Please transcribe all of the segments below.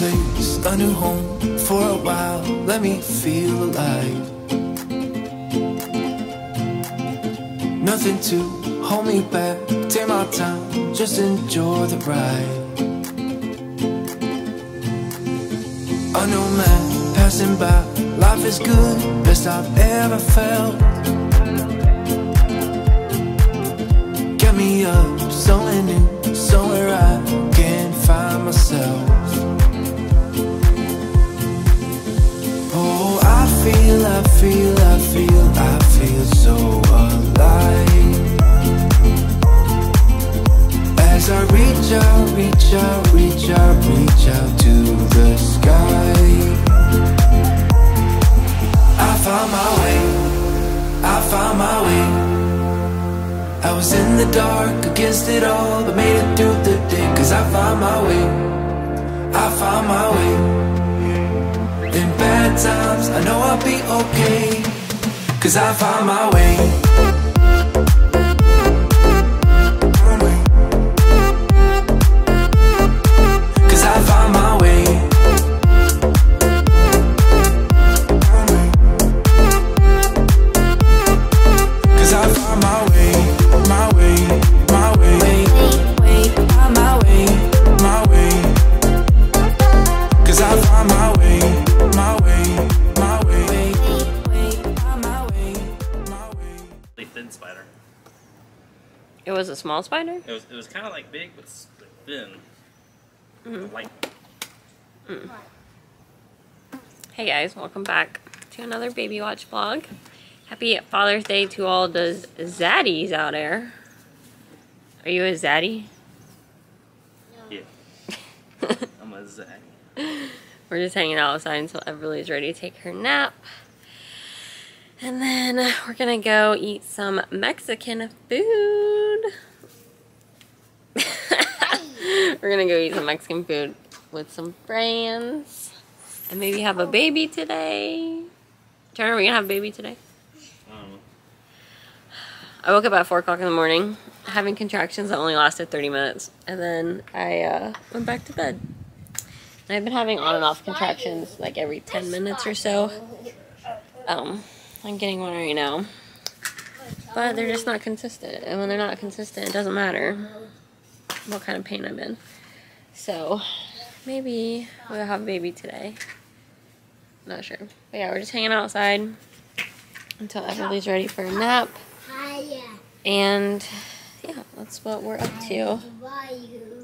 place, a new home for a while. Let me feel alive. Nothing to hold me back. Take my time, just enjoy the ride. A new man passing by. Life is good, best I've ever felt. Get me up, somewhere new, somewhere I can find myself. Oh, I feel so alive. As I reach out to the sky. I found my way. I was in the dark against it all, but made it through the day. 'Cause I found my way. In bad times, I know I'll be okay. 'Cause I found my way. It was a small spider? It was kind of like big, but thin. Mm-hmm. Light. Mm. Hey guys, welcome back to another Baby Watch vlog. Happy Father's Day to all the zaddies out there. Are you a zaddy? No. Yeah. I'm a zaddy. We're just hanging out outside until Everly's ready to take her nap. And then we're gonna go eat some Mexican food. We're gonna go eat some Mexican food with some friends. And maybe have a baby today. Turner, are we gonna have a baby today? I woke up at 4 o'clock in the morning having contractions that only lasted 30 minutes. And then I went back to bed. And I've been having on and off contractions like every 10 minutes or so. I'm getting one right now, but they're just not consistent, and when they're not consistent, it doesn't matter what kind of pain I'm in. So maybe we'll have a baby today. Not sure, but yeah, we're just hanging outside until Everly's ready for a nap, and yeah, that's what we're up to.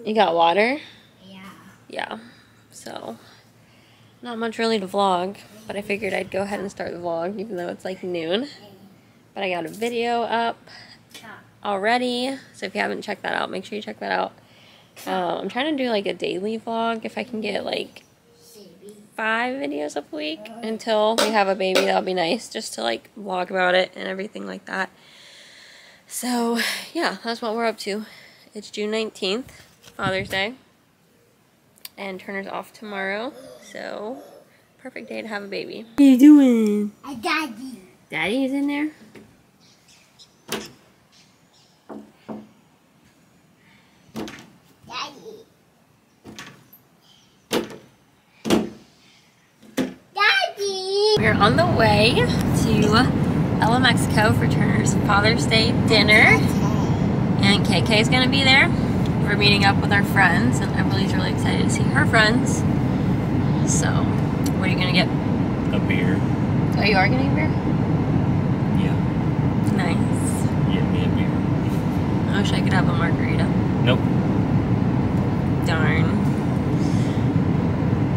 You got water? Yeah. Yeah. So. Not much really to vlog, but I figured I'd go ahead and start the vlog, even though it's like noon. But I got a video up already, so if you haven't checked that out, make sure you check that out. I'm trying to do like a daily vlog if I can get like 5 videos up a week until we have a baby. That'll be nice, just to like vlog about it and everything like that. So yeah, that's what we're up to. It's June 19th, Father's Day. And Turner's off tomorrow, so perfect day to have a baby. What are you doing? A daddy. Daddy's in there? Daddy. Daddy! We're on the way to El Mexico for Turner's Father's Day dinner. And KK's gonna be there. We're meeting up with our friends, and Everly's really excited to see her friends. So, what are you gonna get? A beer. Oh, you are getting a beer? Yeah. Nice. Get me a beer. I wish I could have a margarita. Nope. Darn.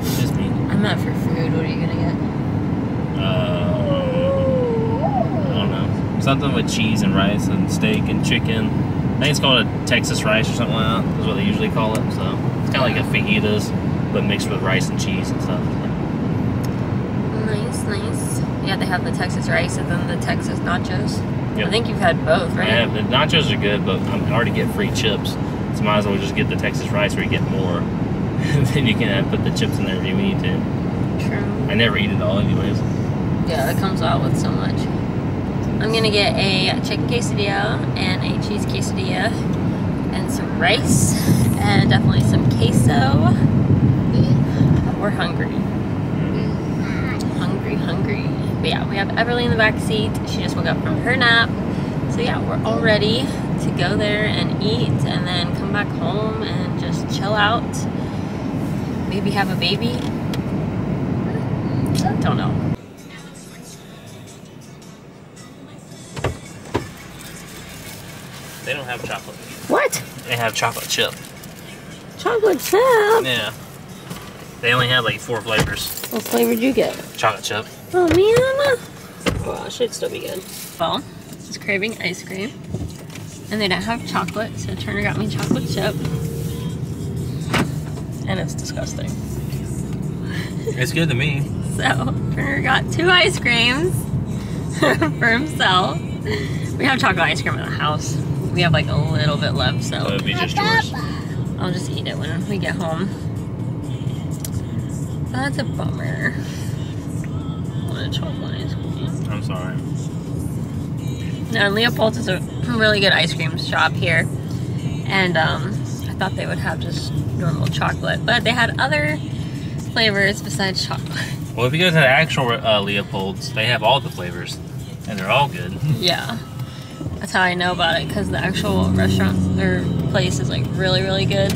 It's just me. I'm out for food. What are you gonna get? I don't know. Something with cheese and rice and steak and chicken. I think it's called a Texas rice or something like that, is what they usually call it. So it's kind of like a fajitas, but mixed with rice and cheese and stuff. Nice, nice. Yeah, they have the Texas rice and then the Texas nachos. Yep. I think you've had both, right? Yeah, the nachos are good, but I already get free chips, so might as well just get the Texas rice where you get more. Then you can put the chips in there if you need to. True. I never eat it all anyways. Yeah, it comes out with so much. I'm gonna get a chicken quesadilla and a cheese quesadilla and some rice and definitely some queso. We're hungry. Hungry. But yeah, we have Everly in the back seat. She just woke up from her nap. So yeah, we're all ready to go there and eat and then come back home and just chill out. Maybe have a baby. Don't know. They don't have chocolate. What? They have chocolate chip. Chocolate chip? Yeah. They only had like 4 flavors. What flavor did you get? Chocolate chip. Oh man. Well, it should still be good. Well, it's craving ice cream. And they don't have chocolate, so Turner got me chocolate chip. And it's disgusting. It's good to me. So, Turner got 2 ice creams for himself. We have chocolate ice cream in the house. We have like a little bit left, so it'll be just yours. I'll just eat it when we get home. That's a bummer. What a chocolate ice cream. I'm sorry. Now Leopold's is a really good ice cream shop here, and I thought they would have just normal chocolate, but they had other flavors besides chocolate. Well, if you go to the actual Leopold's, they have all the flavors, and they're all good. Yeah. That's how I know about it, because the actual restaurant or place is like really good,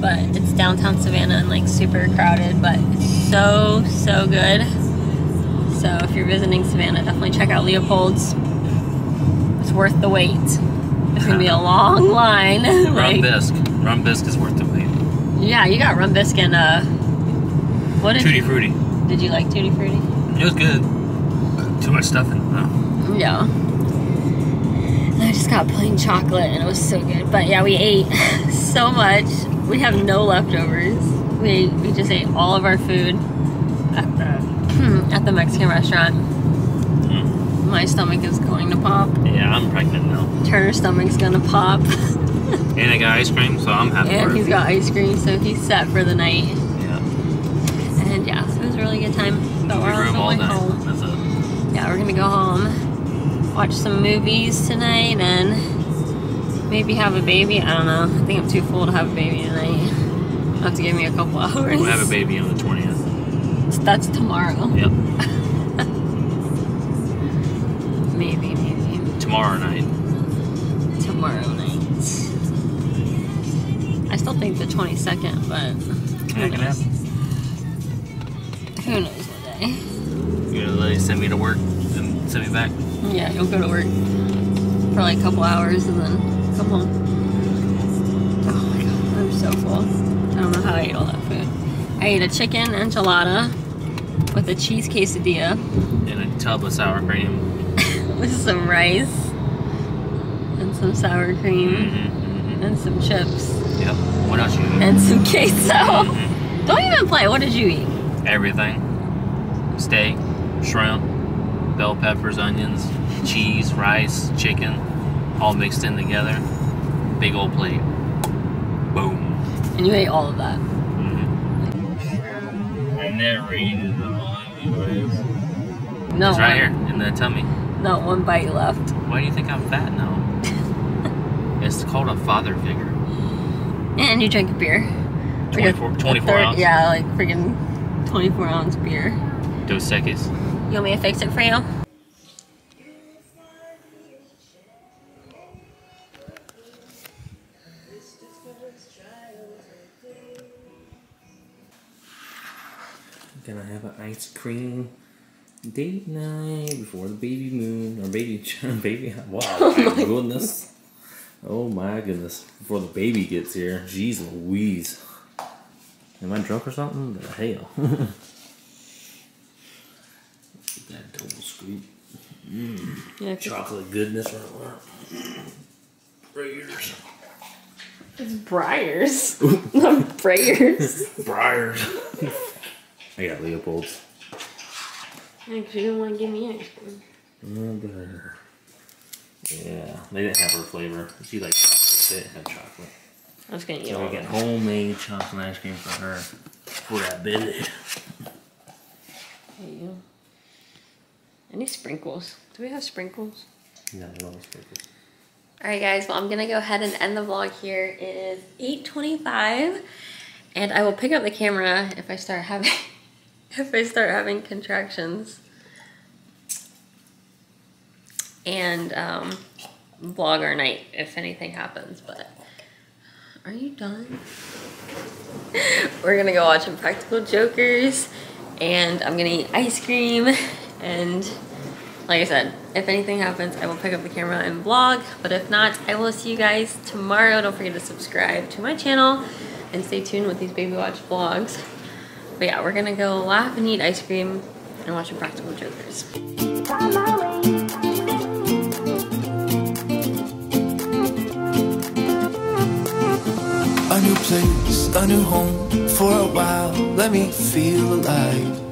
but it's downtown Savannah and like super crowded, but it's so good. So if you're visiting Savannah, definitely check out Leopold's. It's worth the wait. It's gonna be a long line. Rum like, bisque. Rum bisque is worth the wait. Yeah, you got rum bisque and what is Tutti Frutti. Did you like Tutti Frutti? It was good. Too much stuff in it though. Yeah. I just got plain chocolate and it was so good. But yeah, we ate so much. We have no leftovers. We just ate all of our food at the Mexican restaurant. Mm. My stomach is going to pop. Yeah, I'm pregnant now. Turner's stomach's gonna pop. And I got ice cream, so I'm happy. And he's got ice cream, so he's set for the night. Yeah. And yeah, so it was a really good time. But we're also going home. That's it. Yeah, we're gonna go home. Watch some movies tonight and maybe have a baby. I don't know. I think I'm too full to have a baby tonight. I'll have to give me a couple hours. We'll have a baby on the 20th. So that's tomorrow. Yep. maybe. Tomorrow night. I still think the 22nd, but who knows? Who knows what day? You're gonna let you send me to work and send me back? Yeah, you'll go to work for like a couple hours and then come home. Oh my god, I'm so full. I don't know how I ate all that food. I ate a chicken enchilada with a cheese quesadilla. And a tub of sour cream. With some rice and some sour cream and some chips. Yep, what else you eat? And some queso. Don't even play, what did you eat? Everything. Steak, shrimp, bell peppers, onions, cheese, rice, chicken, all mixed in together. Big old plate. Boom. And you ate all of that. I never eat it all anyways. No. It's right here in the tummy. Not one bite left. Why do you think I'm fat now? It's called a father figure. And you drink a beer. 24 ounce. Yeah, like freaking 24 ounce beer. Dos Equis. You want me to fix it for you? Gonna have an ice cream date night before the baby moon or baby. Wow! Oh my goodness! Before the baby gets here, jeez Louise! Am I drunk or something? The hell! That double scoop. Yeah, chocolate goodness right there. Breyers. It's Breyers. Not Breyers. Breyers. I got Leopold's. Yeah, because you didn't want to give me ice cream. Yeah, they didn't have her flavor. She liked chocolate. They didn't have chocolate. I was going to eat all of it. So we got homemade chocolate ice cream for her. For that baby. There you go. Any sprinkles? Do we have sprinkles? No, no sprinkles. Alright guys, well I'm going to go ahead and end the vlog here. It is 8:25 And I will pick up the camera if I start having contractions and vlog our night if anything happens. But are you done? We're gonna go watch Impractical Jokers, and I'm gonna eat ice cream, and like I said, if anything happens, I will pick up the camera and vlog, but if not, I will see you guys tomorrow. Don't forget to subscribe to my channel and stay tuned with these baby watch vlogs. But yeah, we're gonna go laugh and eat ice cream and watch Impractical Jokers. A new place, a new home for a while. Let me feel alive.